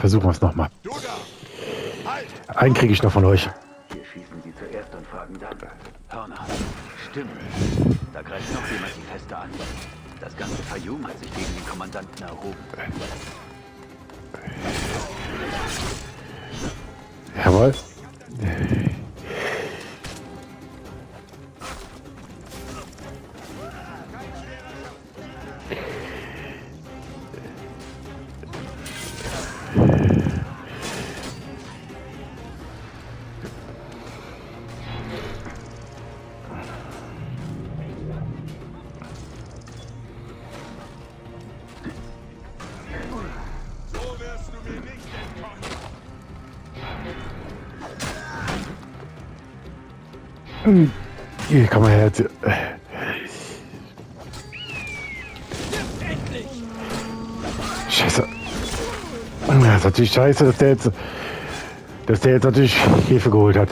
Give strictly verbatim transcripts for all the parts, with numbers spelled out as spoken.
Versuchen wir es nochmal. Einen kriege ich noch von euch. Hier schießen sie zuerst und fragen dann. Hörner. Stimmt. Da greift noch jemand die Feste an. Das ganze Fayum hat sich gegen den Kommandanten erhoben. Jawohl. Hier, komm mal her. Scheiße. Das ist natürlich scheiße, dass der jetzt, dass der jetzt natürlich Hilfe geholt hat.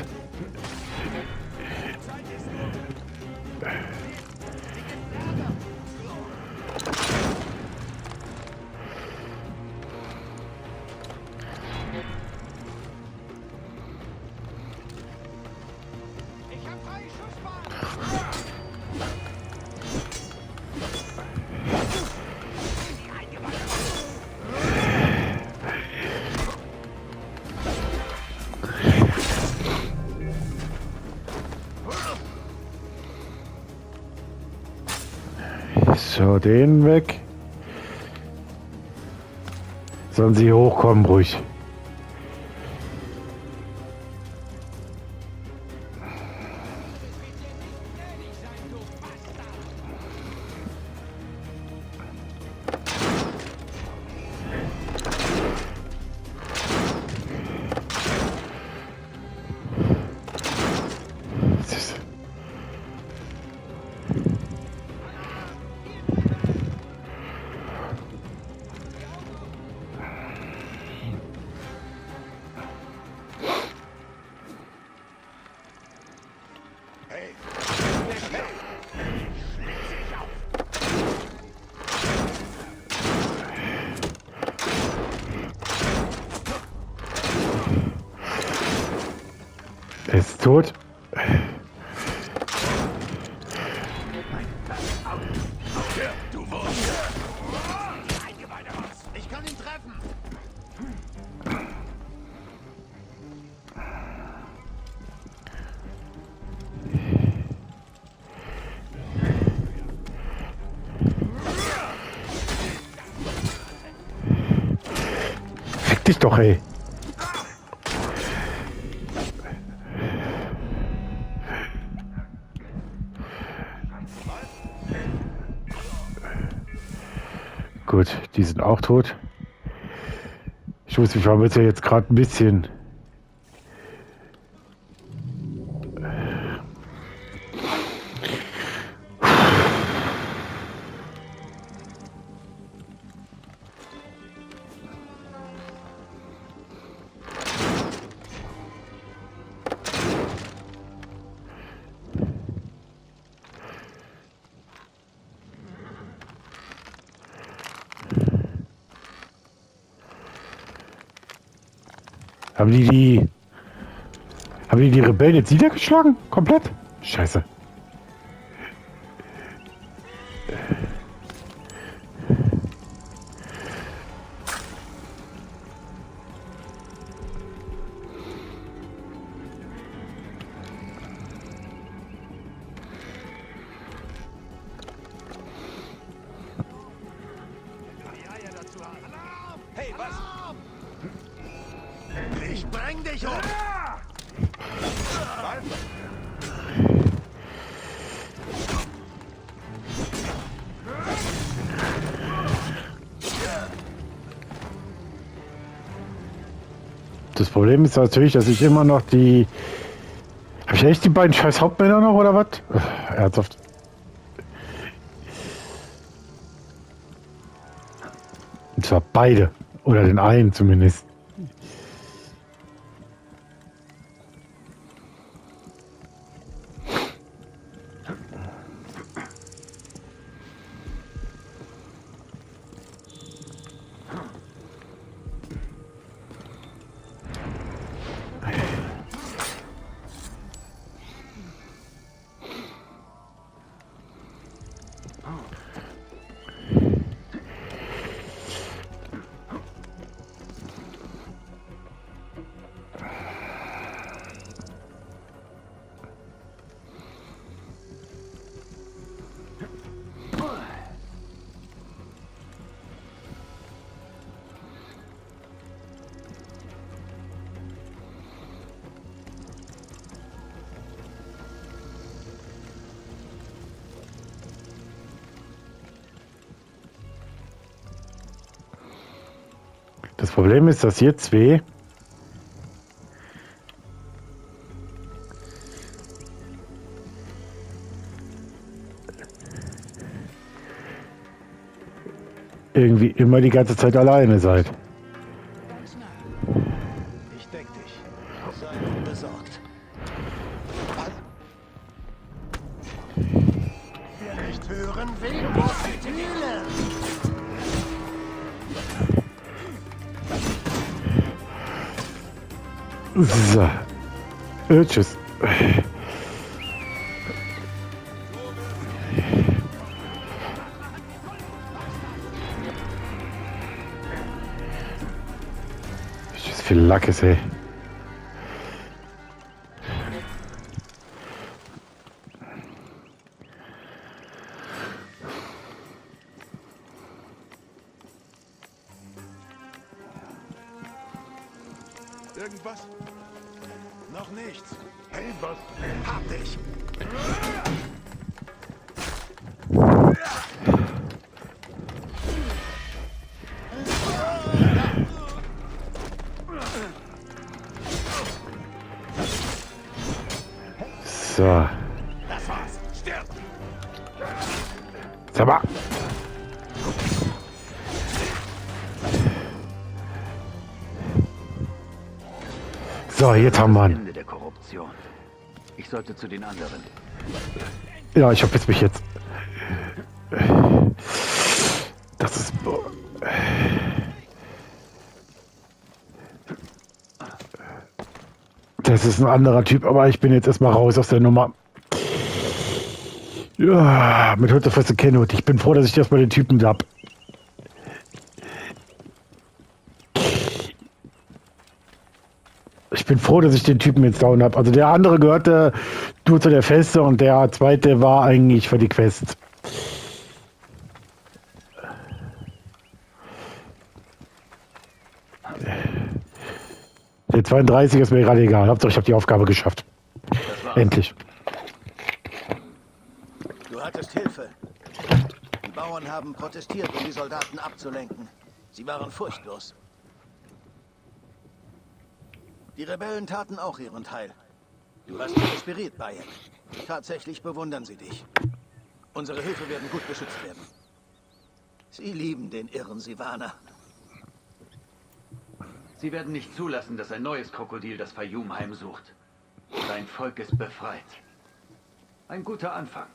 So, den weg. Sollen sie hochkommen, ruhig. Er ist tot. Ich kann ihn treffen. Fick dich doch, ey. Gut, die sind auch tot. Ich muss mich mal mit jetzt gerade ein bisschen. Haben die die... Haben die die Rebellen jetzt niedergeschlagen? Komplett? Scheiße. Hey, was? Ich bring dich um! Das Problem ist natürlich, dass ich immer noch die... Hab ich echt die beiden scheiß Hauptmänner noch, oder was? Ernsthaft. Und zwar beide. Oder den einen zumindest. Das Problem ist, dass hier zwei irgendwie immer die ganze Zeit alleine seid. Ich deck dich. Sei unbesorgt. Wer nicht hören will, muss die Tüle. So. Äh, tschüss. Philakis, ey. Irgendwas? Noch nichts. Hey, was? Hab dich. So. Das war's. Stirb. Saba. So, jetzt haben wir ihn. Ende der Korruption. Ich sollte zu den anderen. Ja, ich verpiss mich jetzt. Das ist. Das ist ein anderer Typ, aber ich bin jetzt erstmal raus aus der Nummer. Ja, mit Hotefres kenne ich. Ich bin froh, dass ich erstmal den Typen hab. Ich bin froh, dass ich den Typen jetzt down habe. Also der andere gehörte nur zu der Feste und der zweite war eigentlich für die Quest. Der zweiunddreißig ist mir gerade egal. Hauptsache, ich habe die Aufgabe geschafft. Endlich. Du hattest Hilfe. Die Bauern haben protestiert, um die Soldaten abzulenken. Sie waren furchtlos. Die Rebellen taten auch ihren Teil. Du hast dich inspiriert, Bayek. Tatsächlich bewundern sie dich. Unsere Hilfe werden gut beschützt werden. Sie lieben den irren Sivana. Sie werden nicht zulassen, dass ein neues Krokodil das Fayum heimsucht. Sein Volk ist befreit. Ein guter Anfang.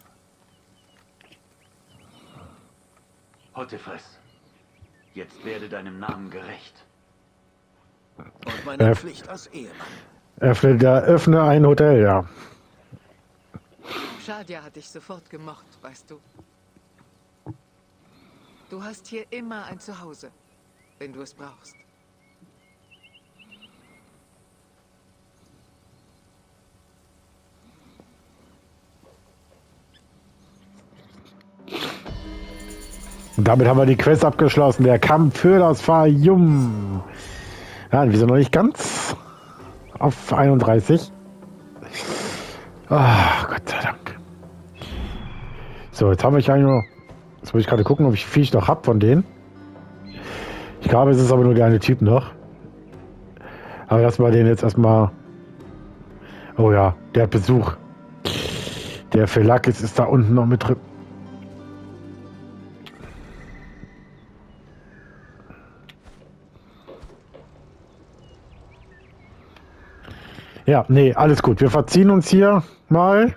Hotefres, jetzt werde deinem Namen gerecht. Und meiner Erf Pflicht als Ehemann. Eröffne ein Hotel, ja. Schadia hat dich sofort gemocht, weißt du. Du hast hier immer ein Zuhause, wenn du es brauchst. Und damit haben wir die Quest abgeschlossen. Der Kampf für das Fayum. Ja, wieso noch nicht ganz? Auf einunddreißig. Ach, Gott sei Dank. So, jetzt habe ich eigentlich nur... Jetzt muss ich gerade gucken, ob ich viel noch habe von denen. Ich glaube, es ist aber nur der eine Typ noch. Aber erstmal den jetzt erstmal... Oh ja, der hat Besuch. Der Philakis ist da unten noch mit drin. Ja, nee, alles gut. Wir verziehen uns hier mal.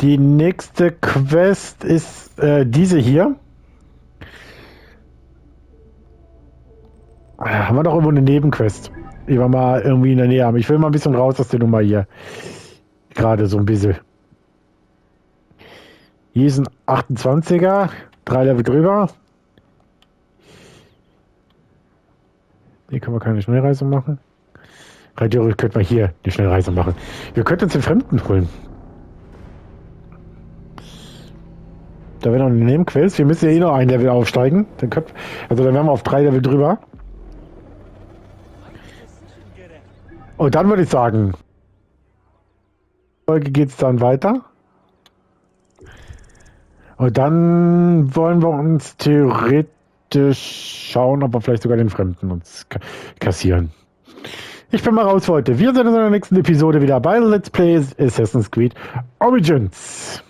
Die nächste Quest ist äh, diese hier. Haben wir doch irgendwo eine Nebenquest, die wir mal irgendwie in der Nähe haben. Ich will mal ein bisschen raus aus der Nummer hier. Gerade so ein bisschen. Hier ist ein achtundzwanziger. Drei Level drüber. Hier können wir keine Schnellreise machen. Rein theoretisch könnte man hier eine Schnellreise machen. Wir könnten uns den Fremden holen. Da wäre noch eine Nebenquest. Wir müssen ja eh noch ein Level aufsteigen. Dann könnt, also dann wären wir auf drei Level drüber. Und dann würde ich sagen, Folge geht es dann weiter. Und dann wollen wir uns theoretisch Leute schauen, ob wir vielleicht sogar den Fremden uns kassieren. Ich bin mal raus für heute. Wir sehen uns in der nächsten Episode wieder bei Let's Play Assassin's Creed Origins.